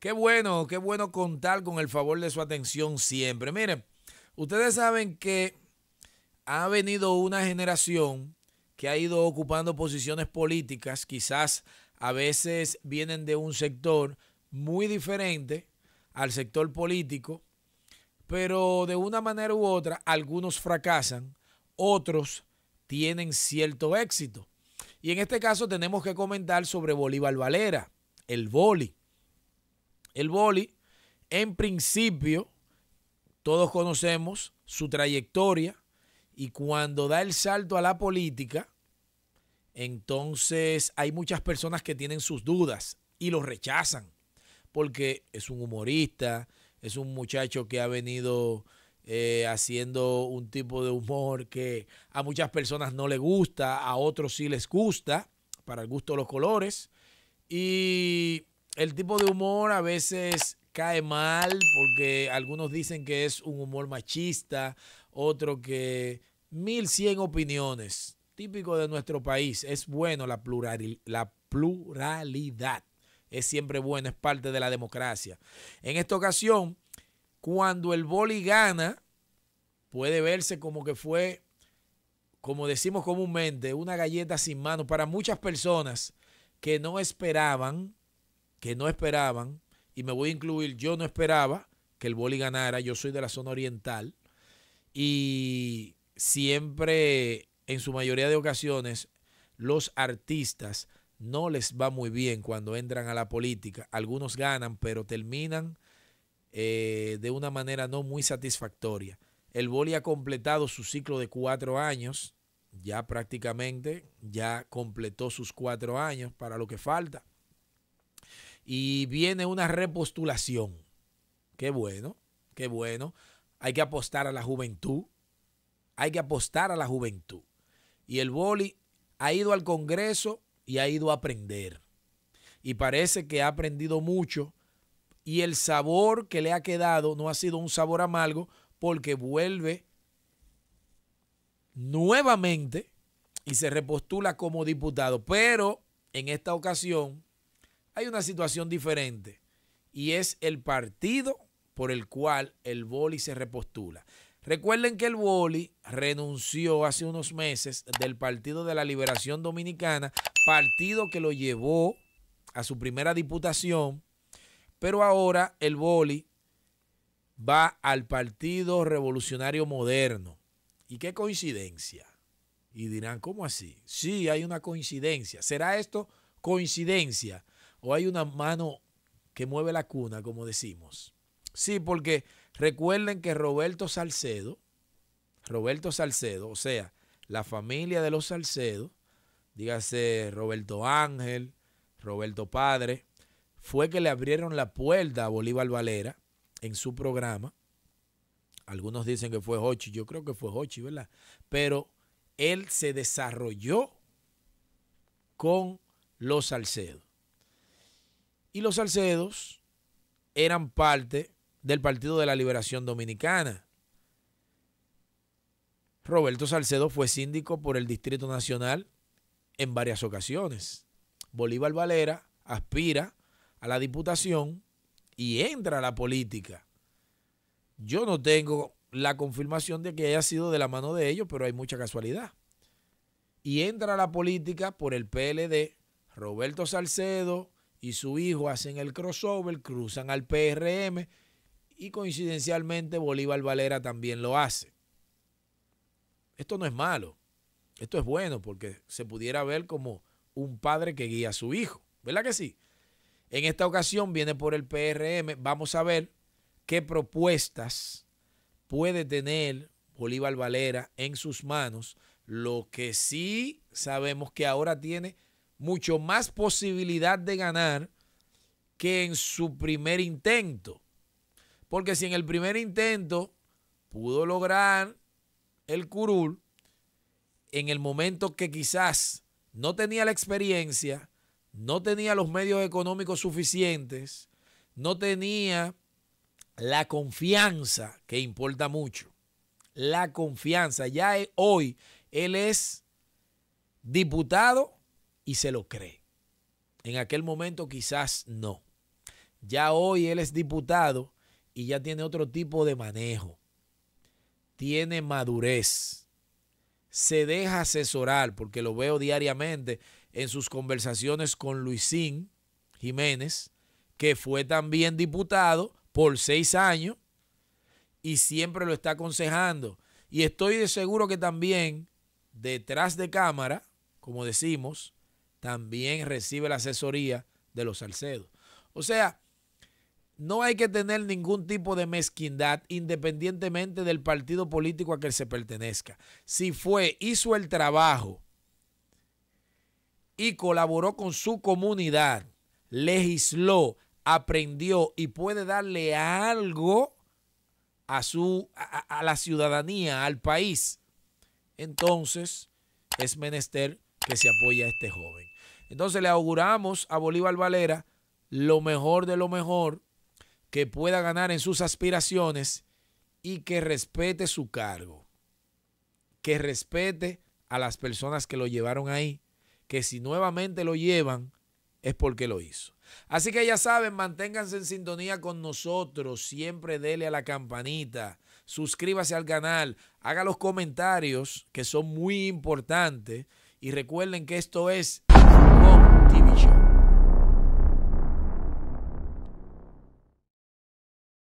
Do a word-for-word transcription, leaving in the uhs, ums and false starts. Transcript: Qué bueno, qué bueno contar con el favor de su atención siempre. Miren, ustedes saben que ha venido una generación que ha ido ocupando posiciones políticas, quizás a veces vienen de un sector muy diferente al sector político, pero de una manera u otra algunos fracasan, otros tienen cierto éxito. Y en este caso tenemos que comentar sobre Bolívar Valera, el Boli. El Boli, en principio, todos conocemos su trayectoria y cuando da el salto a la política, entonces hay muchas personas que tienen sus dudas y los rechazan porque es un humorista, es un muchacho que ha venido eh, haciendo un tipo de humor que a muchas personas no le gusta, a otros sí les gusta, para el gusto de los colores. Y el tipo de humor a veces cae mal porque algunos dicen que es un humor machista, otro que mil cien opiniones, típico de nuestro país. Es bueno la, plural, la pluralidad, es siempre bueno, es parte de la democracia. En esta ocasión, cuando el Boli gana, puede verse como que fue, como decimos comúnmente, una galleta sin mano para muchas personas que no esperaban, que no esperaban, y me voy a incluir, yo no esperaba que el Boli ganara, yo soy de la zona oriental, y siempre, en su mayoría de ocasiones, los artistas no les va muy bien cuando entran a la política. Algunos ganan, pero terminan eh, de una manera no muy satisfactoria. El Boli ha completado su ciclo de cuatro años, ya prácticamente, ya completó sus cuatro años para lo que falta. Y viene una repostulación. Qué bueno, qué bueno. Hay que apostar a la juventud. Hay que apostar a la juventud. Y el Boli ha ido al Congreso y ha ido a aprender. Y parece que ha aprendido mucho. Y el sabor que le ha quedado no ha sido un sabor amargo porque vuelve nuevamente y se repostula como diputado. Pero en esta ocasión hay una situación diferente y es el partido por el cual el Boli se repostula. Recuerden que el Boli renunció hace unos meses del Partido de la Liberación Dominicana, partido que lo llevó a su primera diputación, pero ahora el Boli va al Partido Revolucionario Moderno. ¿Y qué coincidencia? Y dirán, ¿cómo así? Sí, hay una coincidencia. ¿Será esto coincidencia? ¿O hay una mano que mueve la cuna, como decimos? Sí, porque recuerden que Roberto Salcedo, Roberto Salcedo, o sea, la familia de los Salcedo, dígase Roberto Ángel, Roberto Padre, fue que le abrieron la puerta a Bolívar Valera en su programa. Algunos dicen que fue Jochi, yo creo que fue Jochi, ¿verdad? Pero él se desarrolló con los Salcedo. Y los Salcedos eran parte del Partido de la Liberación Dominicana. Roberto Salcedo fue síndico por el Distrito Nacional en varias ocasiones. Bolívar Valera aspira a la diputación y entra a la política. Yo no tengo la confirmación de que haya sido de la mano de ellos, pero hay mucha casualidad. Y entra a la política por el P L D. Roberto Salcedo y su hijo hacen el crossover, cruzan al P R M y coincidencialmente Bolívar Valera también lo hace. Esto no es malo, esto es bueno porque se pudiera ver como un padre que guía a su hijo, ¿verdad que sí? En esta ocasión viene por el P R M, vamos a ver qué propuestas puede tener Bolívar Valera en sus manos, lo que sí sabemos que ahora tiene mucho más posibilidad de ganar que en su primer intento. Porque si en el primer intento pudo lograr el curul, en el momento que quizás no tenía la experiencia, no tenía los medios económicos suficientes, no tenía la confianza, que importa mucho, la confianza. Ya hoy él es diputado y se lo cree. En aquel momento quizás no. Ya hoy él es diputado y ya tiene otro tipo de manejo. Tiene madurez. Se deja asesorar, porque lo veo diariamente en sus conversaciones con Luisín Jiménez, que fue también diputado por seis años y siempre lo está aconsejando. Y estoy de seguro que también detrás de cámara, como decimos, también recibe la asesoría de los Salcedo. O sea, no hay que tener ningún tipo de mezquindad independientemente del partido político a que se pertenezca. Si fue, hizo el trabajo y colaboró con su comunidad, legisló, aprendió y puede darle algo a, su, a, a la ciudadanía, al país, entonces es menester que se apoye a este joven. Entonces le auguramos a Bolívar Valera lo mejor de lo mejor, que pueda ganar en sus aspiraciones y que respete su cargo, que respete a las personas que lo llevaron ahí, que si nuevamente lo llevan es porque lo hizo. Así que ya saben, manténganse en sintonía con nosotros, siempre dele a la campanita, suscríbase al canal, haga los comentarios que son muy importantes y recuerden que esto es T V Show.